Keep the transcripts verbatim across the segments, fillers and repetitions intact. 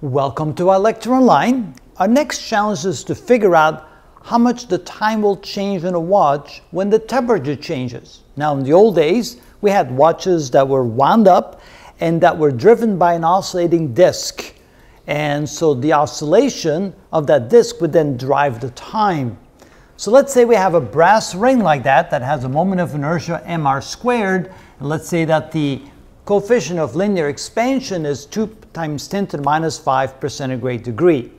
Welcome to our lecture online. Our next challenge is to figure out how much the time will change in a watch when the temperature changes. Now, in the old days, we had watches that were wound up and that were driven by an oscillating disc. And so the oscillation of that disc would then drive the time. So let's say we have a brass ring like that that has a moment of inertia mr squared. And let's say that the coefficient of linear expansion is two times ten to the minus five centigrade degree.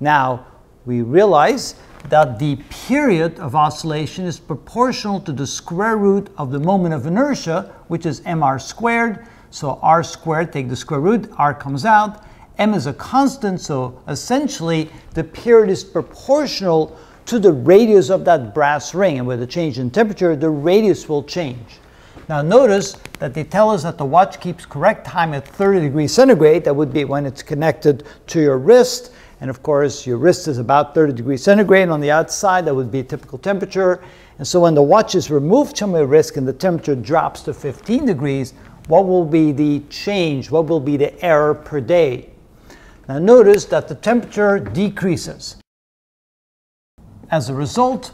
Now, we realize that the period of oscillation is proportional to the square root of the moment of inertia, which is mr squared. So r squared, take the square root, r comes out. M is a constant, so essentially the period is proportional to the radius of that brass ring. And with a change in temperature, the radius will change. Now notice that they tell us that the watch keeps correct time at thirty degrees centigrade. That would be when it's connected to your wrist. And of course, your wrist is about thirty degrees centigrade. And on the outside, that would be typical temperature. And so when the watch is removed from your wrist and the temperature drops to fifteen degrees, what will be the change? What will be the error per day? Now notice that the temperature decreases. As a result,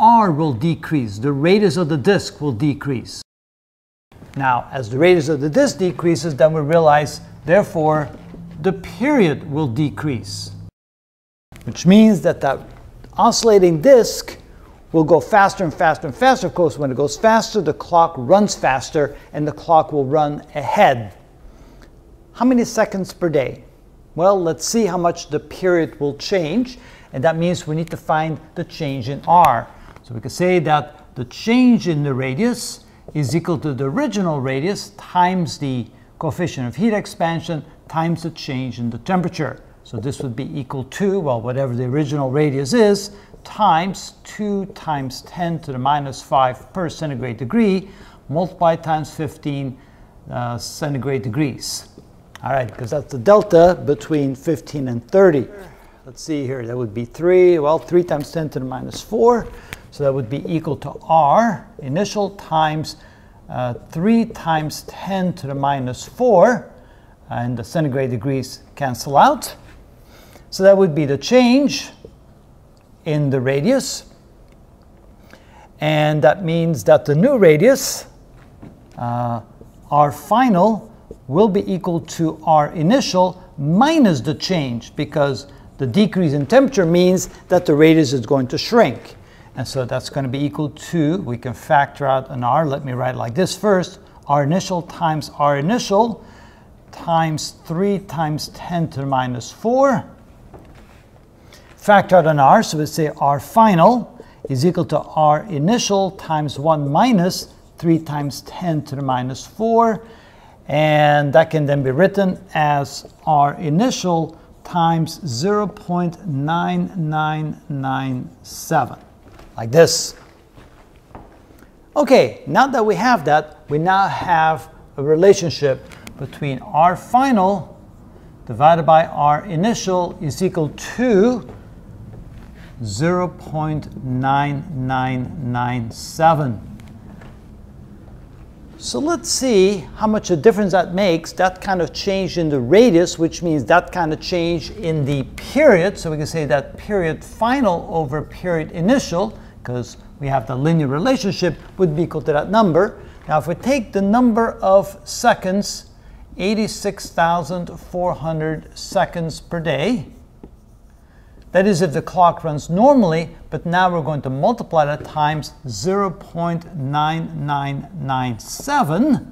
R will decrease. The radius of the disc will decrease. Now, as the radius of the disc decreases, then we realize, therefore, the period will decrease, which means that that oscillating disc will go faster and faster and faster. Of course, when it goes faster, the clock runs faster, and the clock will run ahead. How many seconds per day? Well, let's see how much the period will change, and that means we need to find the change in R. So we could say that the change in the radius is equal to the original radius times the coefficient of heat expansion times the change in the temperature. So this would be equal to, well, whatever the original radius is, times two times ten to the minus five per centigrade degree, multiplied times fifteen uh, centigrade degrees. All right, because that's the delta between fifteen and thirty. Let's see here, that would be three, well, three times ten to the minus four. So that would be equal to R initial times uh, three times ten to the minus four. And the centigrade degrees cancel out. So that would be the change in the radius. And that means that the new radius, uh, R final, will be equal to R initial minus the change, because the decrease in temperature means that the radius is going to shrink. And so that's going to be equal to, we can factor out an R. Let me write like this first. R initial times R initial times three times ten to the minus four. Factor out an R, so we say R final is equal to R initial times one minus three times ten to the minus four. And that can then be written as R initial times zero point nine nine nine seven. Like this. Okay, now that we have that, we now have a relationship between R final divided by R initial is equal to zero point nine nine nine seven. So let's see how much a difference that makes, that kind of change in the radius, which means that kind of change in the period. So we can say that period final over period initial, because we have the linear relationship, would be equal to that number. Now, if we take the number of seconds, eighty-six thousand four hundred seconds per day, that is if the clock runs normally, but now we're going to multiply that times zero point nine nine nine seven.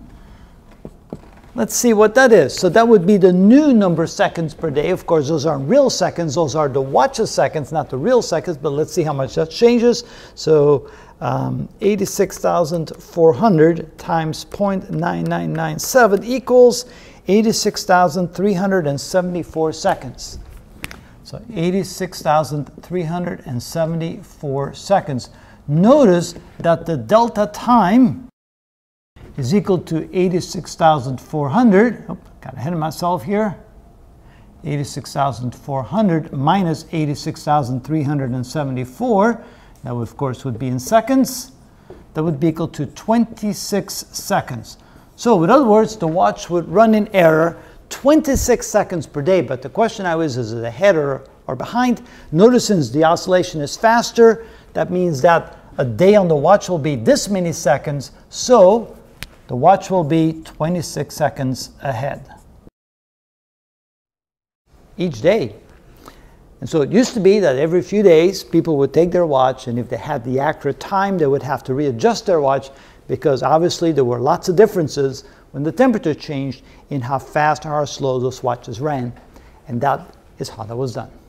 Let's see what that is. So that would be the new number of seconds per day. Of course, those aren't real seconds. Those are the watch's seconds, not the real seconds. But let's see how much that changes. So um, eighty-six thousand four hundred times zero point nine nine nine seven equals eighty-six thousand three hundred seventy-four seconds. So eighty-six thousand three hundred seventy-four seconds. Notice that the delta time is equal to eighty-six thousand four hundred, oh, got ahead of myself here, eighty-six thousand four hundred minus eighty-six thousand three hundred seventy-four, that of course would be in seconds, that would be equal to twenty-six seconds. So in other words, the watch would run in error twenty-six seconds per day. But the question now is, is it ahead or, or behind? Notice since the oscillation is faster, that means that a day on the watch will be this many seconds. So the watch will be twenty-six seconds ahead each day. And so it used to be that every few days people would take their watch, and if they had the accurate time, they would have to readjust their watch, because obviously there were lots of differences when the temperature changed in how fast or how slow those watches ran. And that is how that was done.